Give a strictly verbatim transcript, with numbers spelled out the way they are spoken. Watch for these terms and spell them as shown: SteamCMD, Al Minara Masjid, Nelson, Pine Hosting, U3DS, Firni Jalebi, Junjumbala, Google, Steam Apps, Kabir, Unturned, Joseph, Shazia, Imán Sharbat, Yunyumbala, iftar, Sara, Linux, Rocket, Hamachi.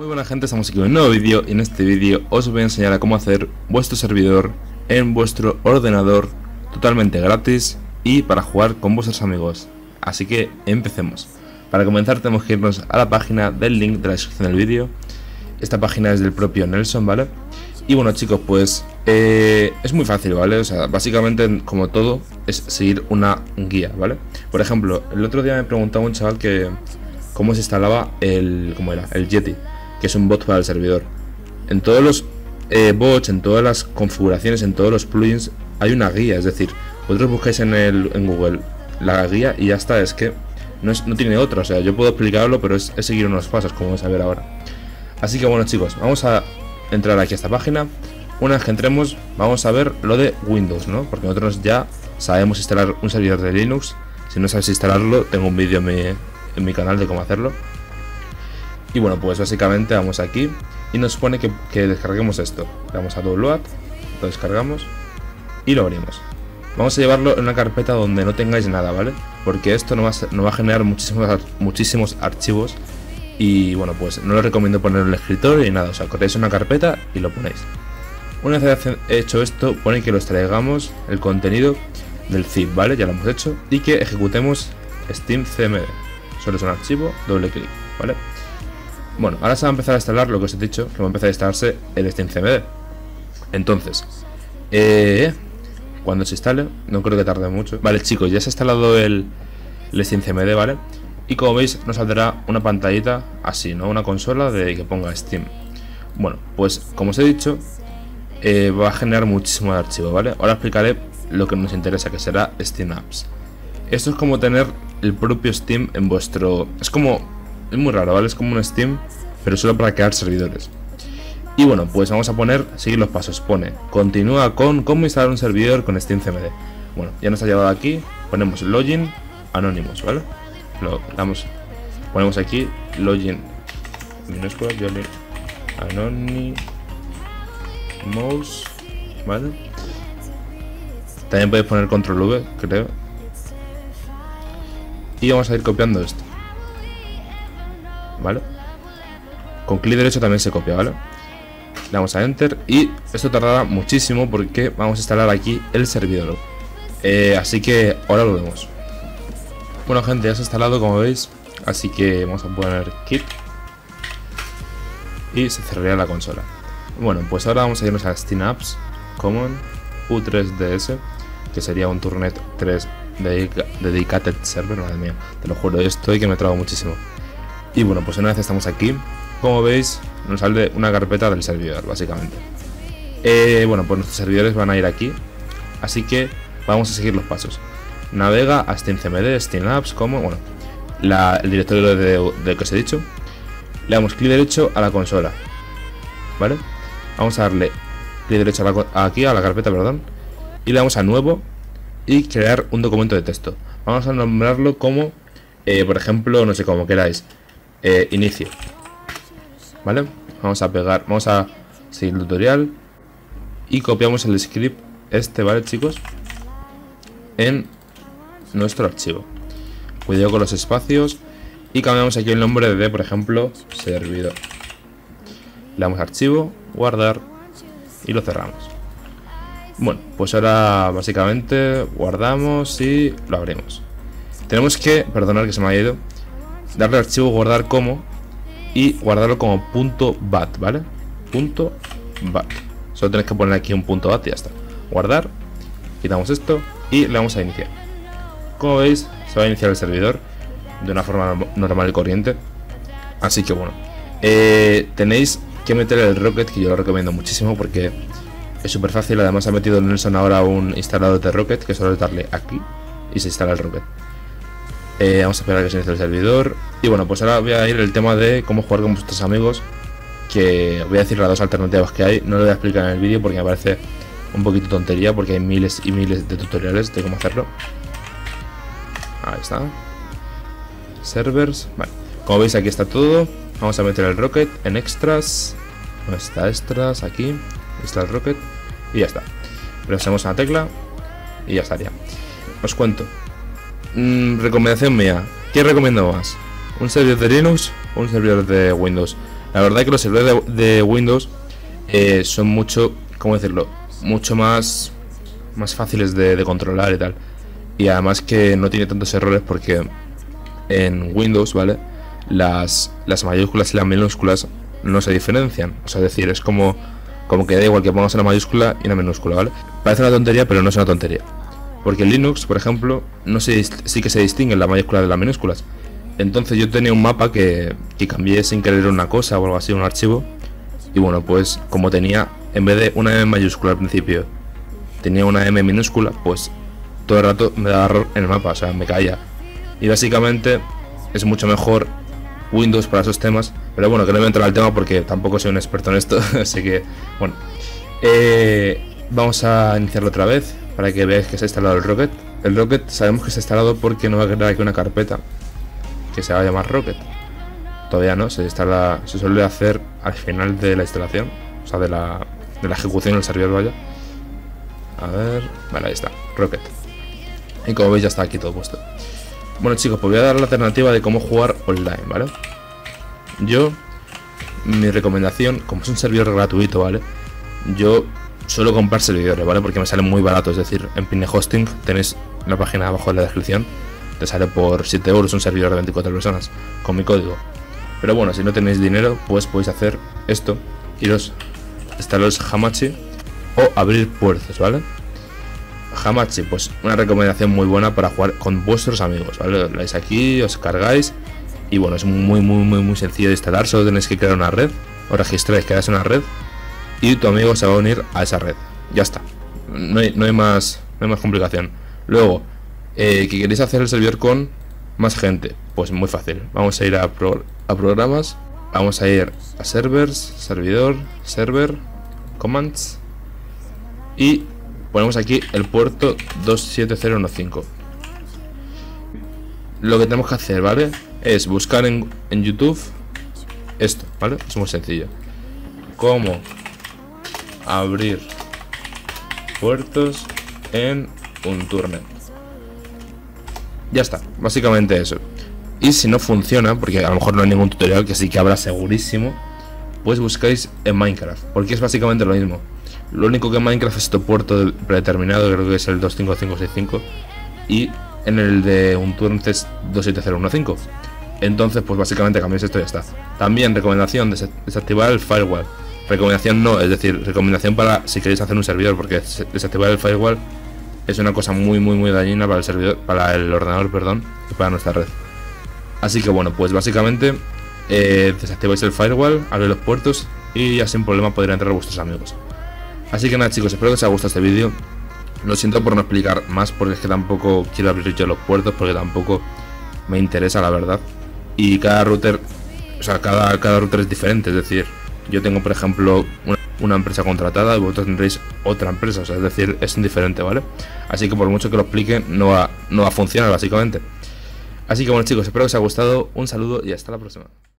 Muy buena gente, estamos aquí en un nuevo vídeo y en este vídeo os voy a enseñar a cómo hacer vuestro servidor en vuestro ordenador totalmente gratis y para jugar con vuestros amigos. Así que empecemos. Para comenzar tenemos que irnos a la página del link de la descripción del vídeo. Esta página es del propio Nelson, ¿vale? Y bueno chicos, pues eh, es muy fácil, ¿vale? O sea, básicamente como todo es seguir una guía, ¿vale? Por ejemplo, el otro día me preguntaba un chaval que cómo se instalaba el, ¿cómo era? el Yeti, que es un bot para el servidor. En todos los eh, bots, en todas las configuraciones, en todos los plugins hay una guía, es decir, vosotros buscáis en, el, en Google la guía y ya está, es que no, es, no tiene otra, o sea, yo puedo explicarlo, pero es, es seguir unos pasos, como vais a ver ahora. Así que bueno chicos, vamos a entrar aquí a esta página. Una vez que entremos, vamos a ver lo de Windows, ¿no? Porque nosotros ya sabemos instalar un servidor de Linux. Si no sabes instalarlo, tengo un vídeo en mi, en mi canal de cómo hacerlo. Y bueno, pues básicamente vamos aquí y nos pone que, que descarguemos esto. Le damos a download, lo descargamos y lo abrimos. Vamos a llevarlo en una carpeta donde no tengáis nada, ¿vale? Porque esto nos va a, ser, nos va a generar muchísimos, muchísimos archivos y bueno, pues no os recomiendo ponerlo en el escritorio ni nada. O sea, cortáis una carpeta y lo ponéis. Una vez hecho esto, pone que lo extraigamos el contenido del zip, ¿vale? Ya lo hemos hecho. Y que ejecutemos SteamCMD. Solo es un archivo, doble clic, ¿vale? Bueno, ahora se va a empezar a instalar lo que os he dicho, que va a empezar a instalarse el SteamCMD. Entonces, eh, cuando se instale, no creo que tarde mucho. Vale, chicos, ya se ha instalado el, el SteamCMD, ¿vale? Y como veis, nos saldrá una pantallita así, ¿no? Una consola de que ponga Steam. Bueno, pues como os he dicho, eh, va a generar muchísimo de archivo, ¿vale? Ahora explicaré lo que nos interesa, que será Steam Apps. Esto es como tener el propio Steam en vuestro... Es como... Es muy raro, ¿vale? Es como un Steam, pero solo para crear servidores. Y bueno, pues vamos a poner, seguir los pasos. Pone, continúa con cómo instalar un servidor con SteamCMD. Bueno, ya nos ha llevado aquí. Ponemos login anónimos, ¿vale? Lo damos, ponemos aquí login minúscula, login anónimos, ¿vale? También podéis poner control V, creo. Y vamos a ir copiando esto, ¿vale? Con clic derecho también se copia, ¿vale? Le damos a enter y esto tardará muchísimo porque vamos a instalar aquí el servidor. Eh, así que ahora lo vemos. Bueno gente, ya se ha instalado como veis, así que vamos a poner quit y se cerrará la consola. Bueno, pues ahora vamos a irnos a Steam Apps, Common, U tres D S, que sería un Unturned tres dedica Dedicated Server. Madre mía, te lo juro, yo estoy que me trago muchísimo. Y bueno, pues una vez estamos aquí, como veis, nos sale una carpeta del servidor, básicamente. Eh, bueno, pues nuestros servidores van a ir aquí, así que vamos a seguir los pasos. Navega a SteamCMD, Steam Apps, como, bueno, la, el directorio de, de que os he dicho. Le damos clic derecho a la consola, ¿vale? Vamos a darle clic derecho a la, aquí, a la carpeta, perdón, y le damos a nuevo y crear un documento de texto. Vamos a nombrarlo como, eh, por ejemplo, no sé, como queráis. Eh, inicio, ¿vale? Vamos a pegar, vamos a seguir el tutorial y copiamos el script este, ¿vale chicos? En nuestro archivo. Cuidado con los espacios y cambiamos aquí el nombre de, por ejemplo, servidor. Le damos a archivo, guardar y lo cerramos. Bueno, pues ahora básicamente guardamos y lo abrimos. Tenemos que, perdonad que se me ha ido, darle al archivo guardar como y guardarlo como .bat, ¿vale? .bat. Solo tenéis que poner aquí un .bat y ya está. Guardar, quitamos esto y le vamos a iniciar. Como veis, se va a iniciar el servidor de una forma normal y corriente. Así que bueno, eh, tenéis que meter el Rocket, que yo lo recomiendo muchísimo porque es súper fácil. Además ha metido Nelson ahora un instalador de Rocket, que solo es darle aquí y se instala el Rocket. Eh, vamos a esperar a que se inicie el servidor. Y bueno, pues ahora voy a ir al tema de cómo jugar con vuestros amigos, que voy a decir las dos alternativas que hay. No lo voy a explicar en el vídeo porque me parece un poquito tontería, porque hay miles y miles de tutoriales de cómo hacerlo. Ahí está. Servers. Vale, como veis aquí está todo. Vamos a meter el Rocket en extras. ¿Dónde está extras? Aquí está el Rocket. Y ya está. Presionamos una tecla y ya estaría. Os cuento. Mm, recomendación mía, ¿qué recomiendo más? ¿Un servidor de Linux o un servidor de Windows? La verdad es que los servidores de, de Windows eh, son mucho, ¿cómo decirlo? Mucho más, más fáciles de, de controlar y tal. Y además que no tiene tantos errores porque en Windows, ¿vale? Las, las mayúsculas y las minúsculas no se diferencian. O sea, es decir, es como, como que da igual que pongas una mayúscula y una minúscula, ¿vale? Parece una tontería, pero no es una tontería. Porque en Linux, por ejemplo, no se, sí que se distinguen las mayúsculas de las minúsculas. Entonces yo tenía un mapa que, que cambié sin querer una cosa o algo así, un archivo. Y bueno, pues como tenía, en vez de una M mayúscula al principio, tenía una M minúscula, pues todo el rato me daba error en el mapa, o sea, me caía. Y básicamente es mucho mejor Windows para esos temas. Pero bueno, que no voy a entrar al tema porque tampoco soy un experto en esto, así que bueno. Eh, vamos a iniciarlo otra vez para que veáis que se ha instalado el Rocket. El Rocket sabemos que se ha instalado porque nos va a crear aquí una carpeta que se va a llamar Rocket. Todavía no, se instala, se suele hacer al final de la instalación, o sea, de la, de la ejecución del servidor, vaya. A ver, vale, ahí está, Rocket. Y como veis ya está aquí todo puesto. Bueno chicos, pues voy a dar la alternativa de cómo jugar online, ¿vale? Yo, mi recomendación, como es un servidor gratuito, ¿vale? Yo suelo comprar servidores, ¿vale? Porque me salen muy baratos, es decir, en Pine Hosting tenéis la página abajo en la descripción. Te sale por siete euros un servidor de veinticuatro personas con mi código. Pero bueno, si no tenéis dinero, pues podéis hacer esto: iros, instalaros Hamachi o abrir puertos, ¿vale? Hamachi, pues una recomendación muy buena para jugar con vuestros amigos, ¿vale? Lo dais aquí, os cargáis y bueno, es muy, muy, muy, muy sencillo de instalar. Solo tenéis que crear una red, os registráis, creáis una red y tu amigo se va a unir a esa red. Ya está, no hay, no hay, más, no hay más complicación. Luego, Eh, que queréis hacer el servidor con más gente, pues muy fácil. Vamos a ir a, pro, a programas, vamos a ir a servers, servidor, server, commands y ponemos aquí el puerto dos siete cero uno cinco. Lo que tenemos que hacer, ¿vale? Es buscar en, en YouTube esto, ¿vale? Es muy sencillo. Cómo abrir puertos en Unturned. Ya está, básicamente eso. Y si no funciona, porque a lo mejor no hay ningún tutorial, que sí que habrá segurísimo, pues buscáis en Minecraft, porque es básicamente lo mismo. Lo único que en Minecraft es este puerto predeterminado, creo que es el dos cinco cinco seis cinco, y en el de Unturned es dos siete cero uno cinco. Entonces pues básicamente cambiáis esto y ya está. También recomendación, desactivar el firewall. Recomendación no, es decir, recomendación para si queréis hacer un servidor, porque desactivar el firewall es una cosa muy muy muy dañina para el servidor, para el ordenador, perdón, y para nuestra red. Así que bueno, pues básicamente eh, desactiváis el firewall, abréis los puertos y ya sin problema podrán entrar vuestros amigos. Así que nada chicos, espero que os haya gustado este vídeo. Lo siento por no explicar más, porque es que tampoco quiero abrir yo los puertos, porque tampoco me interesa la verdad. Y cada router, o sea, cada, cada router es diferente, es decir, yo tengo por ejemplo una una empresa contratada y vosotros tendréis otra empresa, o sea, es decir, es indiferente, ¿vale? Así que por mucho que lo explique, no va, no va a funcionar, básicamente. Así que bueno chicos, espero que os haya gustado, un saludo y hasta la próxima.